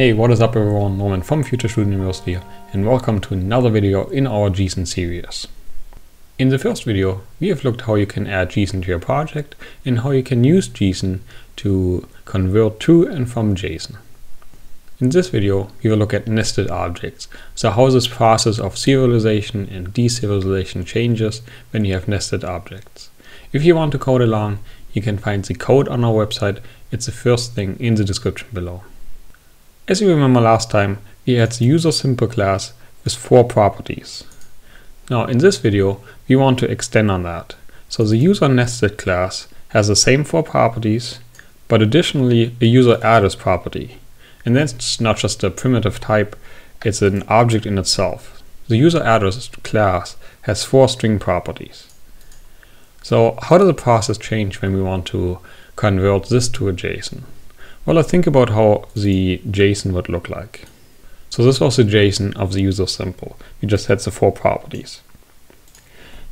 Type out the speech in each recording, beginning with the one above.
Hey, what is up everyone, Norman from Future Studio University and welcome to another video in our Gson series. In the first video, we have looked how you can add Gson to your project and how you can use Gson to convert to and from JSON. In this video, we will look at nested objects, so how this process of serialization and deserialization changes when you have nested objects. If you want to code along, you can find the code on our website. It's the first thing in the description below. As you remember last time, we had the UserSimple class with 4 properties. Now in this video, we want to extend on that. So the UserNested class has the same 4 properties, but additionally a UserAddress property. And that's not just a primitive type, it's an object in itself. The UserAddress class has 4 string properties. So how does the process change when we want to convert this to a JSON? Well, let's think about how the JSON would look like. So this was the JSON of the UserSimple. We just had the 4 properties.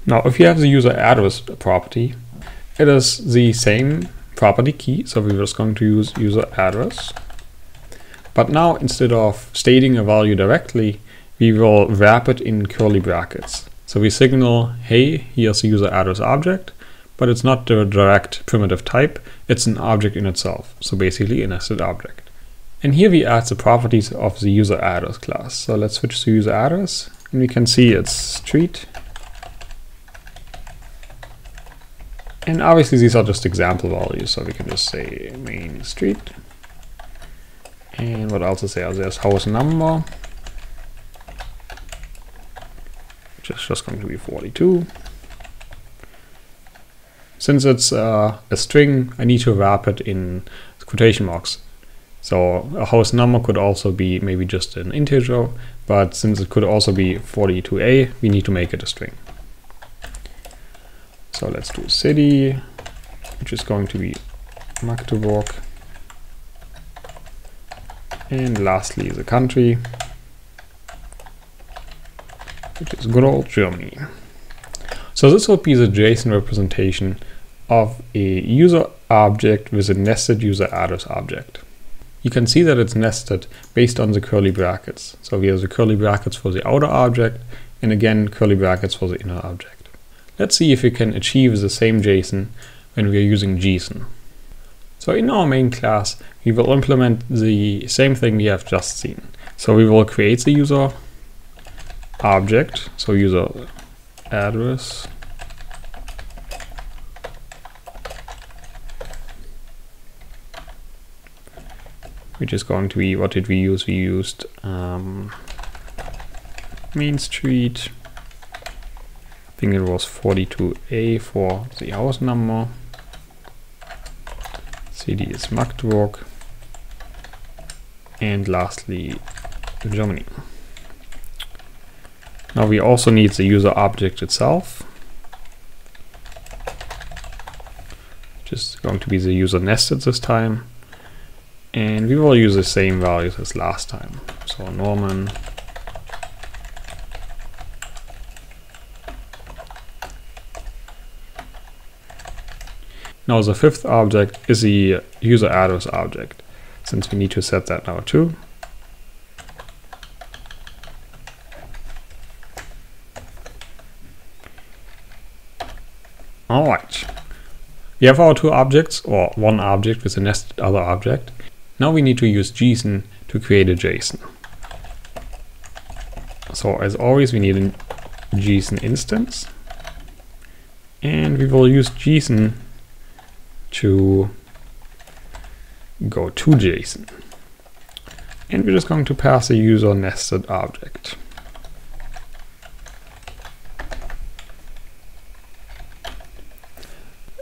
Now, if you have the UserAddress property, it is the same property key. So we're just going to use UserAddress. But now, instead of stating a value directly, we will wrap it in curly brackets. So we signal, hey, here's the UserAddress object, but it's not the direct primitive type, it's an object in itself, so basically a nested object. And here we add the properties of the UserAddress class. So let's switch to UserAddress, and we can see it's street. And obviously these are just example values, so we can just say main street. And what else is there? There's house number, which is just going to be 42. Since it's a string, I need to wrap it in quotation marks. So a house number could also be maybe just an integer, but since it could also be 42a, we need to make it a string. So let's do city, which is going to be Magdeburg. And lastly, the country, which is good old Germany. So this would be the JSON representation of a user object with a nested user address object. You can see that it's nested based on the curly brackets. So we have the curly brackets for the outer object and again curly brackets for the inner object. Let's see if we can achieve the same JSON when we are using Gson. So in our main class, we will implement the same thing we have just seen. So we will create the user object, so user address, which is going to be, what did we use? We used Main Street. I think it was 42A for the house number. City is Magdeburg. And lastly, Germany. Now we also need the user object itself, which is going to be the user nested this time, and we will use the same values as last time. So Norman . Now the 5th object is the user address object, since we need to set that now too. Alright, we have our 2 objects, or 1 object with a nested other object. Now we need to use Gson to create a JSON. So as always, we need a Gson instance, and we will use Gson to go to JSON. And we're just going to pass a user nested object.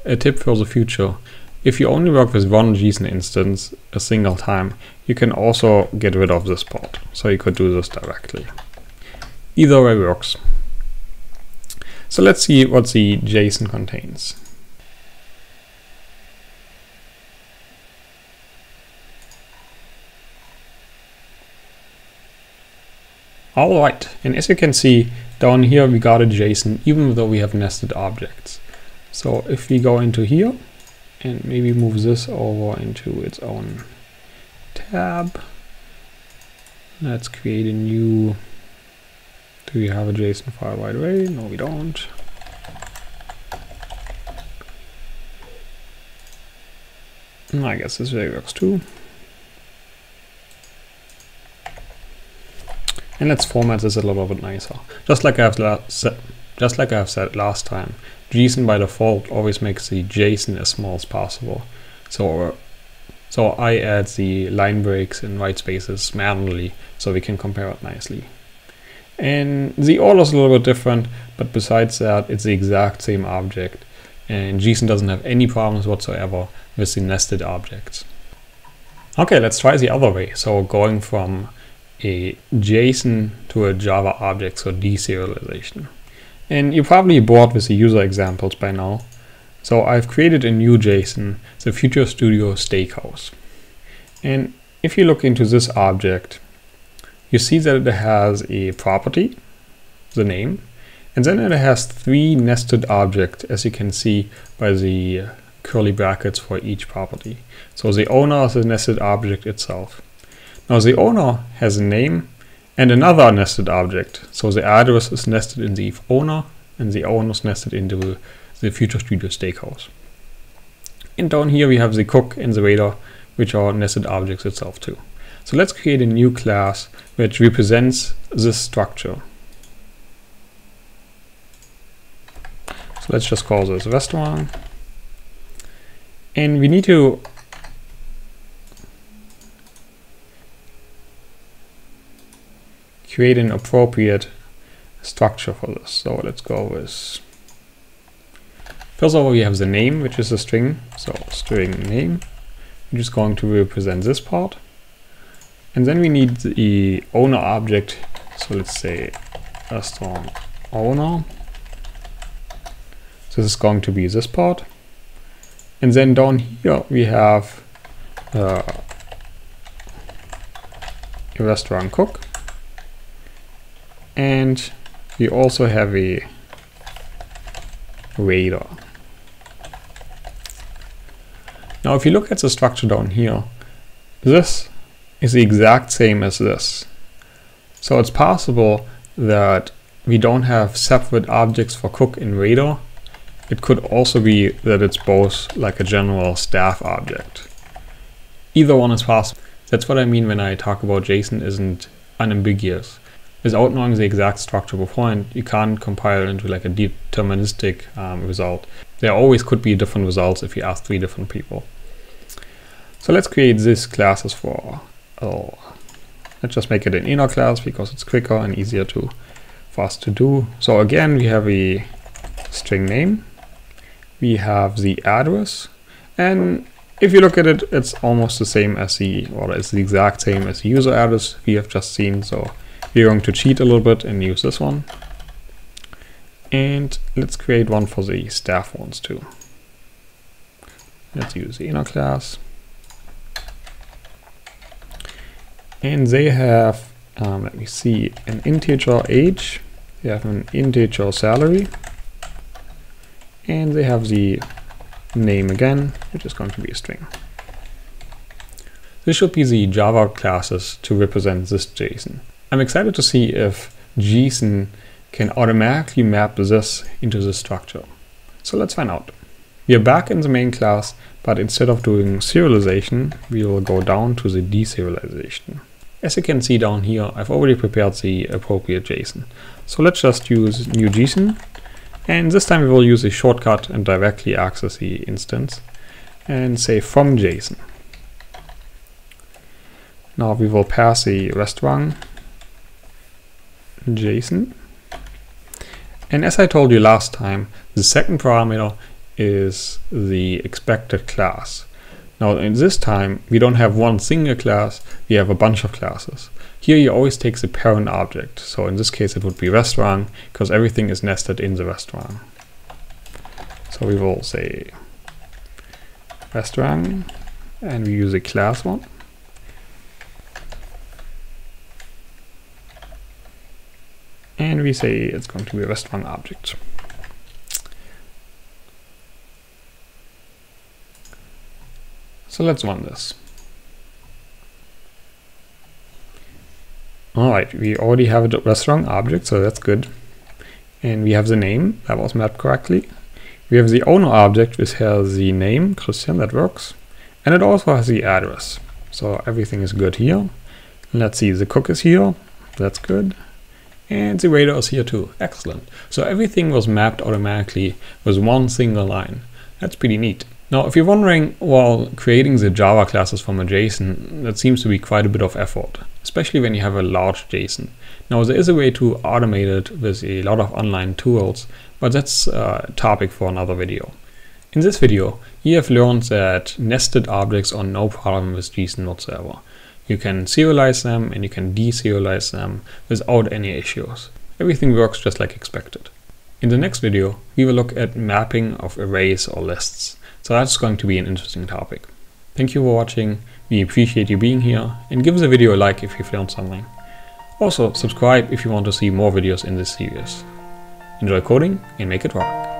A tip for the future, if you only work with 1 JSON instance a single time, you can also get rid of this part. So you could do this directly. Either way works. So let's see what the JSON contains. Alright, and as you can see, down here we got a JSON even though we have nested objects. So if we go into here and maybe move this over into its own tab, Let's create a new. Do we have a JSON file right away? No, we don't. I guess this way works too. And let's format this a little bit nicer. Just like I have said last time, JSON by default always makes the JSON as small as possible. So I add the line breaks and white spaces manually so we can compare it nicely. And the order is a little bit different, but besides that, it's the exact same object. And JSON doesn't have any problems whatsoever with the nested objects. Okay, let's try the other way. So going from a JSON to a Java object, so deserialization. And you're probably bored with the user examples by now. So I've created a new JSON, the Future Studio Steakhouse. And if you look into this object, you see that it has a property, the name, and then it has three nested objects, as you can see by the curly brackets for each property. So the owner is the nested object itself. Now the owner has a name and another nested object. So the address is nested in the owner, and the owner is nested into the Future Studio Steakhouse. And down here we have the cook and the waiter, which are nested objects itself too. So let's create a new class which represents this structure. Let's just call this restaurant, and we need to create an appropriate structure for this. So let's go with, first of all, we have the name, which is a string, so string name, which is going to represent this part, and then we need the owner object, so let's say restaurant owner. This is going to be this part, and then down here we have a restaurant cook, and we also have a waiter. Now if you look at the structure down here, this is the exact same as this, so it's possible that we don't have separate objects for cook and waiter. It could also be that it's both like a general staff object. Either one is possible. That's what I mean when I talk about JSON isn't unambiguous. Without knowing the exact structure beforehand, you can't compile it into like a deterministic result. There always could be different results if you ask three different people. So let's create these classes for all. Let's just make it an inner class because it's quicker and easier to for us to do. So again, we have a string name. We have the address, and if you look at it, it's almost the same as the, or it's the exact same as the user address we have just seen, so we're going to cheat a little bit and use this one. And let's create one for the staff ones too. Let's use the inner class. And they have, let me see, an integer age, they have an integer salary, and they have the name again, which is going to be a string. This should be the Java classes to represent this JSON. I'm excited to see if JSON can automatically map this into this structure. So let's find out. We are back in the main class, but instead of doing serialization, we will go down to the deserialization. As you can see down here, I've already prepared the appropriate JSON. So let's just use new JSON. And this time we will use a shortcut and directly access the instance and say from JSON. Now we will pass a restaurant JSON. And as I told you last time, the second parameter is the expected class. Now in this time, we don't have one single class, we have a bunch of classes. Here you always take the parent object, so in this case it would be restaurant, because everything is nested in the restaurant. So we will say restaurant, and we use a class one. And we say it's going to be a restaurant object. So let's run this. Alright, we already have a restaurant object, so that's good. And we have the name, that was mapped correctly. We have the owner object, which has the name, Christian, that works. And it also has the address. So everything is good here. Let's see, the cook is here, that's good. And the waiter is here too, excellent. So everything was mapped automatically with one single line. That's pretty neat. Now, if you're wondering, well, creating the Java classes from a JSON, that seems to be quite a bit of effort, especially when you have a large JSON. Now, there is a way to automate it with a lot of online tools, but that's a topic for another video. In this video, you have learned that nested objects are no problem with JSON whatsoever. You can serialize them and you can deserialize them without any issues. Everything works just like expected. In the next video, we will look at mapping of arrays or lists. So that's going to be an interesting topic. Thank you for watching. We appreciate you being here, and give the video a like if you've learned something. Also, subscribe if you want to see more videos in this series. Enjoy coding and make it rock.